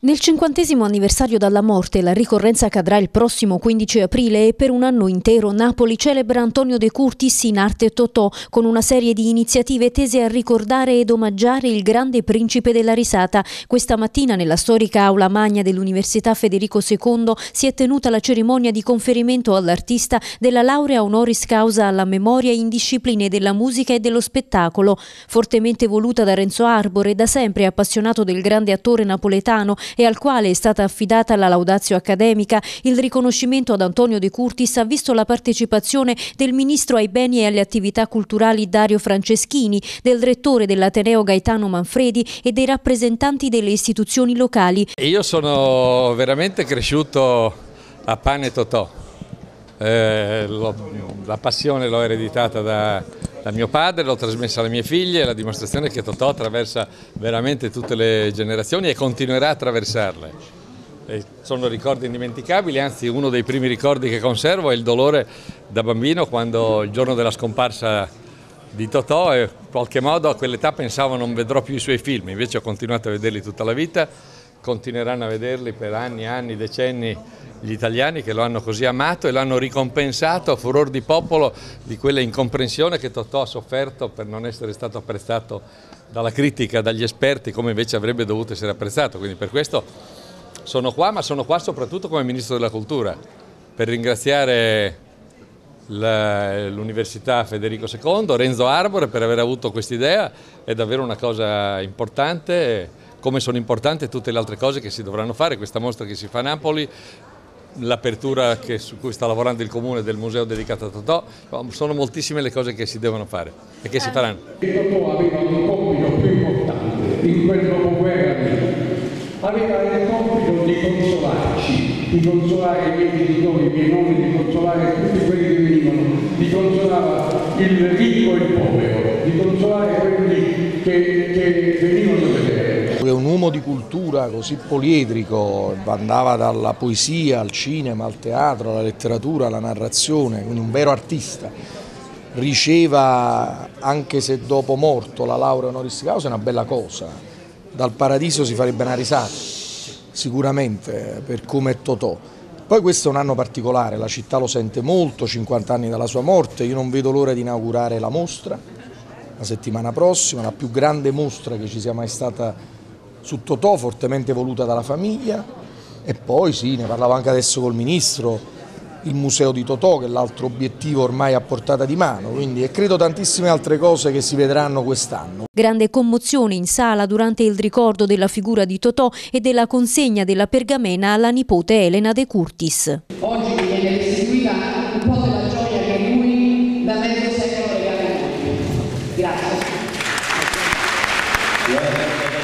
Nel 50° anniversario dalla morte, la ricorrenza cadrà il prossimo 15 aprile e per un anno intero Napoli celebra Antonio De Curtis in arte Totò con una serie di iniziative tese a ricordare ed omaggiare il grande principe della risata. Questa mattina nella storica aula magna dell'Università Federico II si è tenuta la cerimonia di conferimento all'artista della laurea honoris causa alla memoria in discipline della musica e dello spettacolo. Fortemente voluta da Renzo Arbore, da sempre appassionato del grande attore napoletano, e al quale è stata affidata la laudatio accademica, il riconoscimento ad Antonio De Curtis ha visto la partecipazione del ministro ai beni e alle attività culturali Dario Franceschini, del rettore dell'Ateneo Gaetano Manfredi e dei rappresentanti delle istituzioni locali. Io sono veramente cresciuto a pane Totò, la passione l'ho ereditata da mio padre, l'ho trasmessa alle mie figlie, la dimostrazione è che Totò attraversa veramente tutte le generazioni e continuerà a attraversarle. E sono ricordi indimenticabili, anzi uno dei primi ricordi che conservo è il dolore da bambino quando il giorno della scomparsa di Totò, e in qualche modo a quell'età pensavo non vedrò più i suoi film, invece ho continuato a vederli tutta la vita, continueranno a vederli per anni, decenni gli italiani che lo hanno così amato e l'hanno ricompensato a furor di popolo di quella incomprensione che Totò ha sofferto per non essere stato apprezzato dalla critica, dagli esperti, come invece avrebbe dovuto essere apprezzato. Quindi per questo sono qua, ma sono qua soprattutto come Ministro della Cultura, per ringraziare l'Università Federico II, Renzo Arbore per aver avuto quest'idea, è davvero una cosa importante, come sono importanti tutte le altre cose che si dovranno fare, questa mostra che si fa a Napoli, l'apertura su cui sta lavorando il Comune del museo dedicato a Totò, sono moltissime le cose che si devono fare e che si faranno. Totò aveva un compito più importante in quel dopoguerra lì, aveva il compito di consolarci, di consolare i miei genitori, i miei nonni, di consolare tutti quelli che venivano, di consolare il ricco e il povero, di consolare quelli che venivano a vedere. È un uomo di cultura così poliedrico, andava dalla poesia al cinema, al teatro, alla letteratura, alla narrazione, quindi un vero artista. Riceva, anche se dopo morto, la laurea honoris causa, è una bella cosa. Dal paradiso si farebbe una risata, sicuramente, per come è Totò. Poi questo è un anno particolare, la città lo sente molto, 50 anni dalla sua morte, io non vedo l'ora di inaugurare la mostra, la settimana prossima, la più grande mostra che ci sia mai stata su Totò, fortemente voluta dalla famiglia, e poi sì, ne parlavo anche adesso col Ministro, il museo di Totò che è l'altro obiettivo ormai a portata di mano, quindi e credo tantissime altre cose che si vedranno quest'anno. Grande commozione in sala durante il ricordo della figura di Totò e della consegna della pergamena alla nipote Elena De Curtis. Oggi viene restituita un po' della gioia che lui da mezzo secolo regala a noi. Grazie.